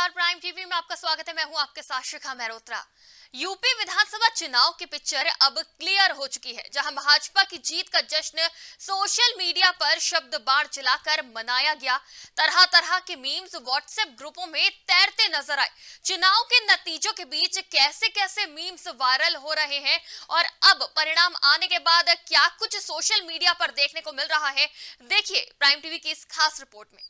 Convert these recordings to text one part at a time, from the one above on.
नमस्कार, prime TV में आपका स्वागत है। मैं हूं आपके साथ शिखा मेहरोत्रा। यूपी विधानसभा चुनाव की पिक्चर अब क्लियर हो चुकी है, जहां भाजपा की जीत का जश्न सोशल मीडिया पर शब्द बाढ़ चलाकर मनाया गया। तरह तरह के मीम्स व्हाट्सएप ग्रुपों में तैरते नजर आए। चुनाव के नतीजों के बीच कैसे कैसे मीम्स वायरल हो रहे हैं और अब परिणाम आने के बाद क्या कुछ सोशल मीडिया पर देखने को मिल रहा है, देखिए प्राइम टीवी की इस खास रिपोर्ट में।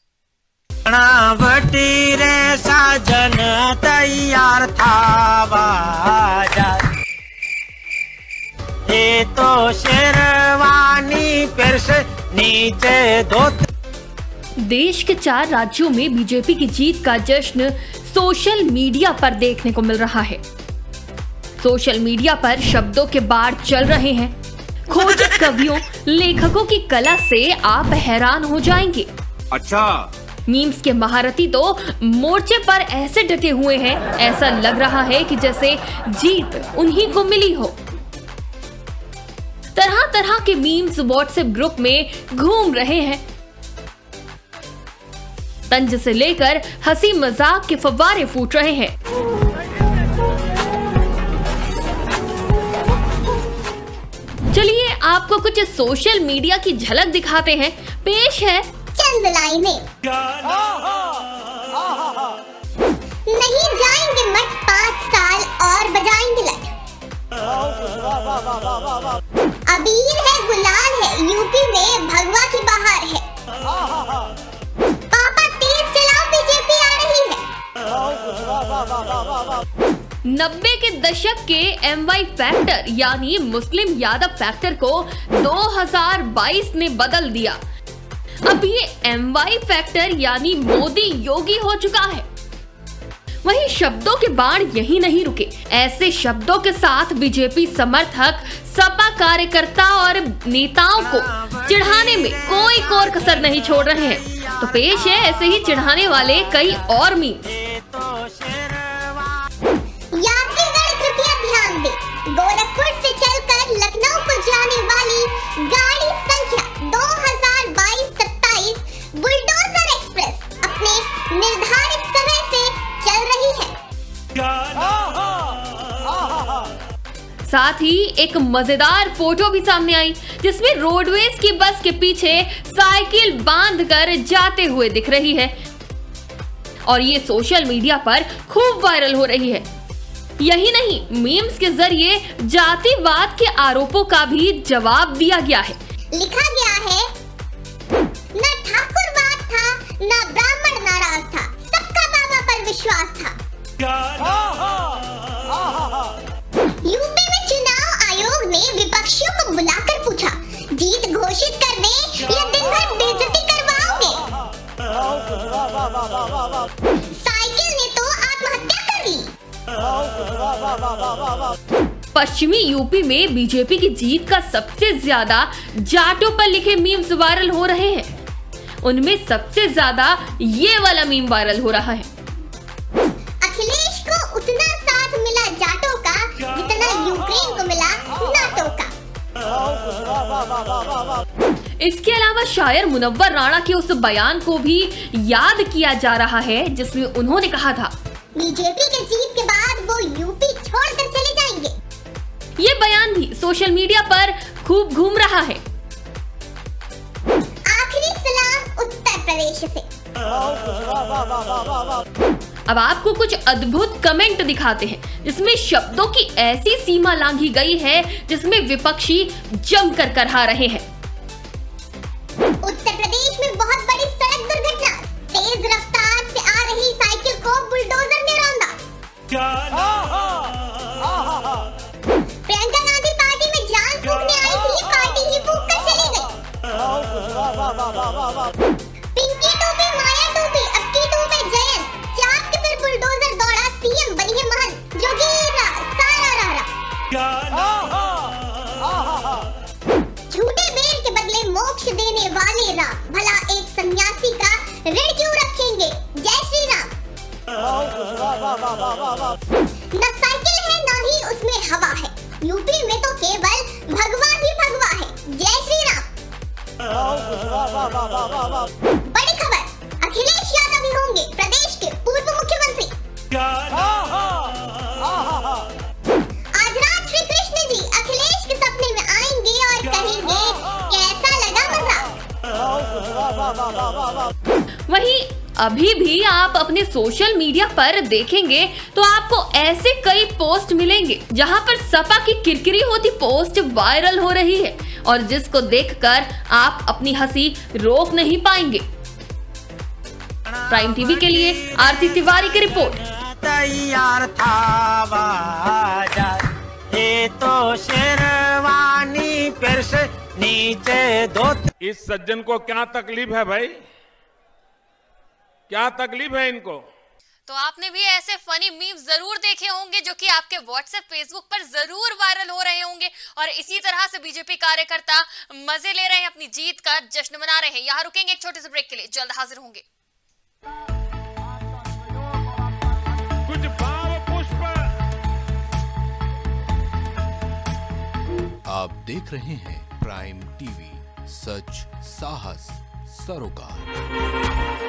बटी रे साजन तैयार था बाजा, ये तो शेरवानी पर से नीचे धोती। देश के 4 राज्यों में बीजेपी की जीत का जश्न सोशल मीडिया पर देखने को मिल रहा है। सोशल मीडिया पर शब्दों के बाढ़ चल रहे हैं। खोजित कवियों लेखकों की कला से आप हैरान हो जाएंगे। अच्छा, मीम्स के महारथी तो मोर्चे पर ऐसे डटे हुए हैं, ऐसा लग रहा है कि जैसे जीत उन्हीं को मिली हो। तरह तरह के मीम्स व्हाट्सएप ग्रुप में घूम रहे हैं। तंज से लेकर हंसी मजाक के फव्वारे फूट रहे हैं। चलिए आपको कुछ सोशल मीडिया की झलक दिखाते हैं। पेश है में नहीं जाएंगे मत 5 साल और बजाएंगे लट। अबीर है, गुलाल है, यूपी में भगवा की बहार है। पापा तेज चलाओ, बीजेपी आ रही है। 90 के दशक के एमवाई फैक्टर यानी मुस्लिम यादव फैक्टर को 2022 में बदल दिया। अब ये एमवाई फैक्टर यानी मोदी योगी हो चुका है। वहीं शब्दों के बाढ़ यही नहीं रुके। ऐसे शब्दों के साथ बीजेपी समर्थक सपा कार्यकर्ता और नेताओं को चिढ़ाने में कोई कोर कसर नहीं छोड़ रहे हैं। तो पेश है ऐसे ही चिढ़ाने वाले कई और मीम्स। यात्रीगण कृपया ध्यान दें, गोरखपुर से चलकर लखनऊ को जाने वाली गाड़ी संख्या 2022-27 बुलडोजर एक्सप्रेस अपने निर्धारित समय से चल रही है। साथ ही एक मजेदार फोटो भी सामने आई, जिसमें रोडवेज की बस के पीछे साइकिल बांधकर जाते हुए दिख रही है और ये सोशल मीडिया पर खूब वायरल हो रही है। यही नहीं, मीम्स के जरिए जातिवाद के आरोपों का भी जवाब दिया गया है। लिखा गया है, न ठाकुरवाद था, न ब्राह्मण नाराज था, सबका बाबा पर विश्वास था। यूपी में चुनाव आयोग ने विपक्षियों को बुलाकर पूछा, जीत घोषित करने या दिन भर बेइज्जती करवाओगे? साइकिल ने तो आत्महत्या कर ली। पश्चिमी यूपी में बीजेपी की जीत का सबसे ज्यादा जाटों पर लिखे मीम्स वायरल हो रहे हैं। उनमें सबसे ज्यादा ये वाला मीम वायरल हो रहा है। अखिलेश को उतना साथ मिला जाटों का जितना यूक्रेन को मिला नाटो का। इसके अलावा शायर मुनव्वर राणा के उस बयान को भी याद किया जा रहा है जिसमें उन्होंने कहा था, बीजेपी के जीत के बाद वो यूपी छोड़कर चले जाएंगे। ये बयान भी सोशल मीडिया पर खूब घूम रहा है। आखिरी सलाह उत्तर प्रदेश से। अब आपको कुछ अद्भुत कमेंट दिखाते हैं, जिसमें शब्दों की ऐसी सीमा लांघी गई है जिसमें विपक्षी जमकर करहा रहे हैं। उत्तर प्रदेश में बहुत बड़ी सड़क दुर्घटना, तेज रफ्तार से आ रही साइकिल को बुलडोजर ने रौंदा। पिंकी टोपे, माया टोपे, अक्की टोपे, जयंत चाक पर बुलडोजर दौड़ा, सीएम बनी महल, जोगेरा सारा रहा। झूठे बेर के बदले मोक्ष देने वाले राम, भला एक सन्यासी का ऋण क्यों रखेंगे? जय श्री राम। न साइकिल है, न ही उसमें हवा है, यूपी में तो केवल भगवा ही भगवा है। जय श्री राम। बड़ी खबर, अखिलेश यादव भी होंगे प्रदेश के पूर्व मुख्यमंत्री। आज रात श्री कृष्ण जी अखिलेश के सपने में आएंगे और कहेंगे कैसा लगा मजा। वहीं अभी भी आप अपने सोशल मीडिया पर देखेंगे तो आपको ऐसे कई पोस्ट मिलेंगे जहां पर सपा की किरकिरी होती पोस्ट वायरल हो रही है और जिसको देखकर आप अपनी हंसी रोक नहीं पाएंगे। प्राइम टीवी के लिए आरती तिवारी की रिपोर्ट। तैयार था वादा ये तो शेरवानी पर से नीचे दो। इस सज्जन को क्या तकलीफ है भाई, क्या तकलीफ है इनको? तो आपने भी ऐसे फनी मीम्स जरूर देखे होंगे जो कि आपके व्हाट्सएप फेसबुक पर जरूर वायरल हो रहे होंगे और इसी तरह से बीजेपी कार्यकर्ता मजे ले रहे हैं, अपनी जीत का जश्न मना रहे हैं। यहाँ रुकेंगे एक छोटे से ब्रेक के लिए, जल्द हाजिर होंगे। कुछ भाव पुष्प आप देख रहे हैं प्राइम टीवी, सच साहस सरोकार।